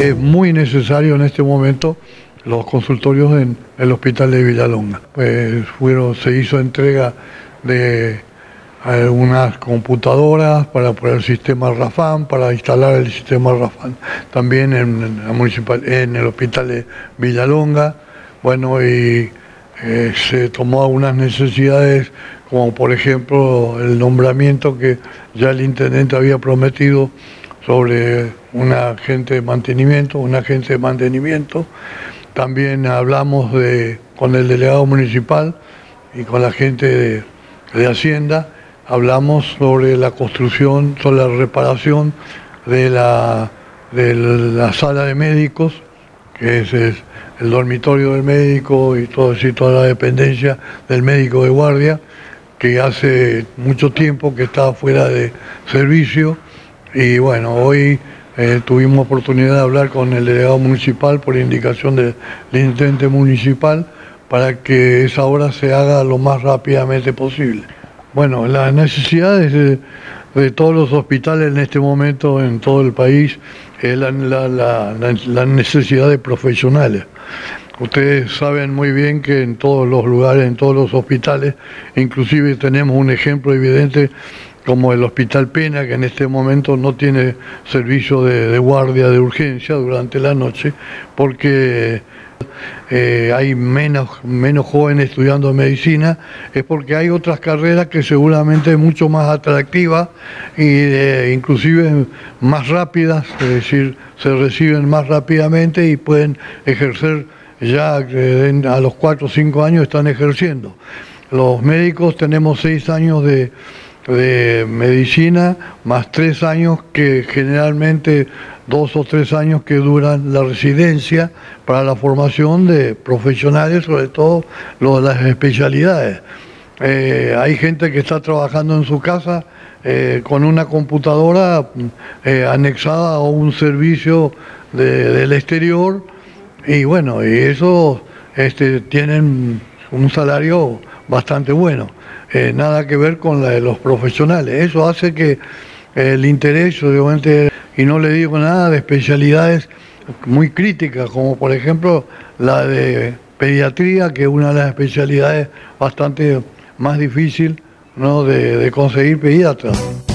Es muy necesario en este momento los consultorios en el hospital de Villalonga. Pues se hizo entrega de algunas computadoras para el sistema Rafán, para instalar el sistema Rafán también en el hospital de Villalonga. Bueno, y se tomó algunas necesidades, como por ejemplo el nombramiento que ya el intendente había prometido sobre un agente de mantenimiento, También hablamos con el delegado municipal y con la gente de Hacienda, hablamos sobre la construcción, sobre la reparación de la sala de médicos, que es el dormitorio del médico y toda la dependencia del médico de guardia, que hace mucho tiempo que está fuera de servicio. Y bueno, hoy tuvimos oportunidad de hablar con el delegado municipal por indicación del intendente municipal para que esa obra se haga lo más rápidamente posible. Bueno, las necesidades de todos los hospitales en este momento en todo el país es la necesidad de profesionales. Ustedes saben muy bien que en todos los lugares, en todos los hospitales, inclusive tenemos un ejemplo evidente como el Hospital Pena, que en este momento no tiene servicio de guardia de urgencia durante la noche, porque hay menos jóvenes estudiando medicina, es porque hay otras carreras que seguramente son mucho más atractivas y inclusive más rápidas, es decir, se reciben más rápidamente y pueden ejercer ya a los 4 o 5 años están ejerciendo. Los médicos tenemos 6 años de medicina, más 3 años que generalmente 2 o 3 años que duran la residencia para la formación de profesionales, sobre todo las especialidades. Hay gente que está trabajando en su casa con una computadora anexada a un servicio del exterior y bueno, y eso tienen un salario bastante bueno. Nada que ver con la de los profesionales. Eso hace que el interés, obviamente, y no le digo nada de especialidades muy críticas, como por ejemplo la de pediatría, que es una de las especialidades bastante más difícil, ¿no?, de conseguir pediatras.